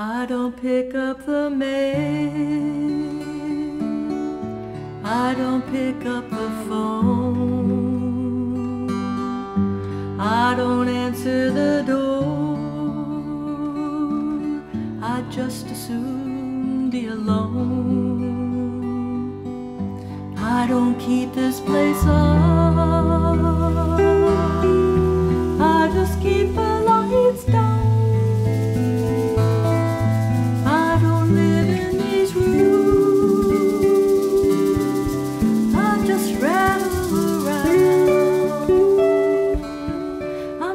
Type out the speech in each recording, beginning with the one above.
I don't pick up the mail, I don't pick up the phone, I don't answer the door, I'd just as soon be alone. I don't keep this place up, I just keep the lights down.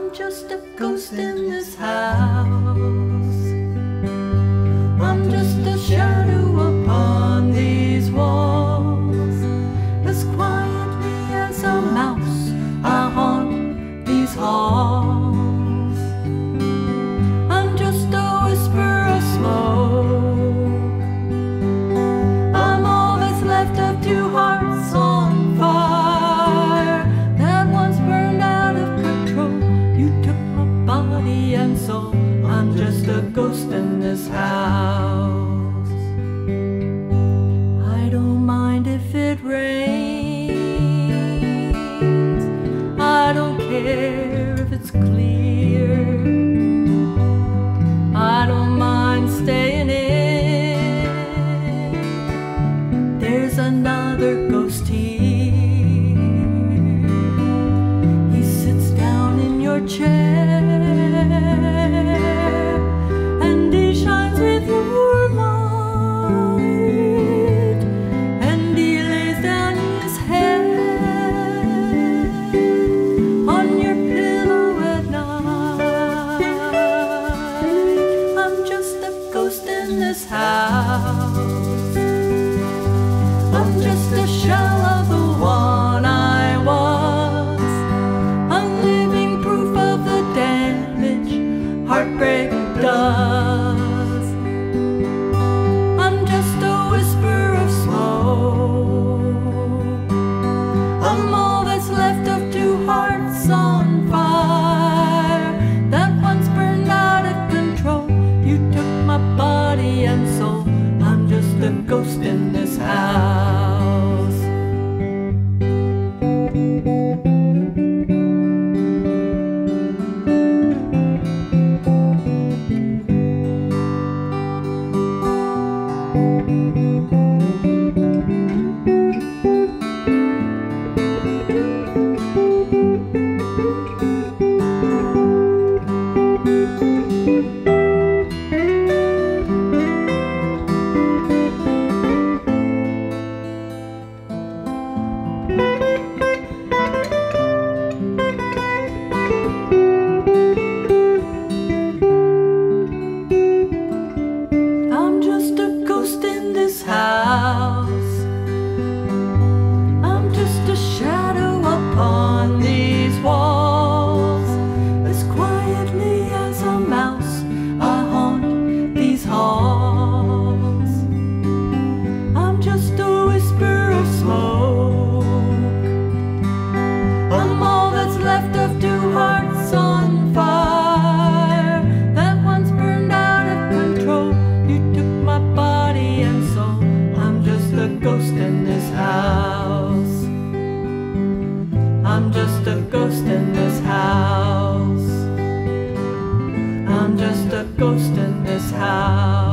I'm just a ghost in this house. I don't mind if it rains, I don't care if it's clear, I don't mind staying in. There's another ghost here, he sits down in your chair, and he shines with your light, and he lays down his head on your pillow at night. I'm just a ghost in this house, I'm just a shell of the one I was. I'm living proof of the damage heartbreak does. I'm just a whisper of smoke, I'm all that's left of two hearts on fire. That one's burned out of control, you took my body and soul. I'm just a ghost in this house. I'm just a ghost in this house, I'm just a ghost in this house.